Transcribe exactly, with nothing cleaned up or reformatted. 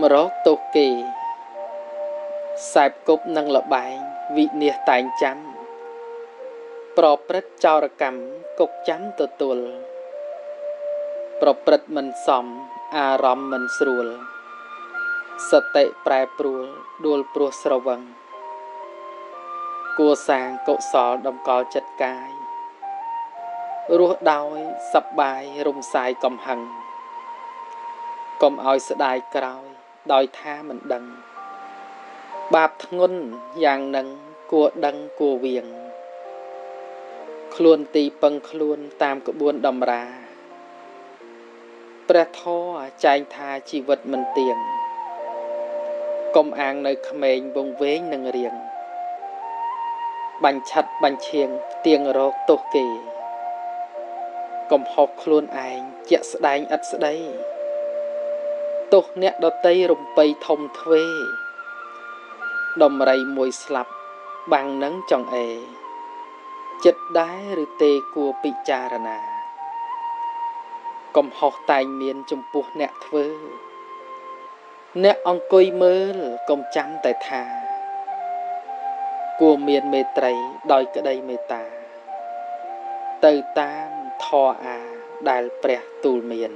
มรกตกเกยแสบกบนังละบายวิเนียตายจำปรประดจารกรรมกบจำตัวตัวปรประดมันสอมอารมณ์มันสรุลสเตะปลายปลุกดูลปลุกสระวังกัวสางกบสอดำกอจัดกายรู้ดาวสับบายรมสายกำหังกำเอาสดายกราวดอยท่ามันดังบาปทั้งงนอย่างนังกลัวดังกลัวเวียงคลวนตีปังคลวนตามกระบวนดำราประท้อใจทาชีวิตมันเตียงกำอ่างในเขมงวงเว้งนังเรียงบัญชัดบัญเชียงเตียงโรคตกเกยกำหอกคลวนไอเจ็ดสดายอัดสดายตกเนี่ยดอกไตรมไปทมทเวดมไรมวยสลับบางนังจองเอจัดได้หรือเตกลัวปิจารณากำหอกตายเมียนจมปูเนี่ยทเวเนี่ยองกุยเมื่อกำจำแต่ทากลัวเมียนเมตรัยดอยกระไดเมตตาเตยตามทออาได้เปรียตูเมียน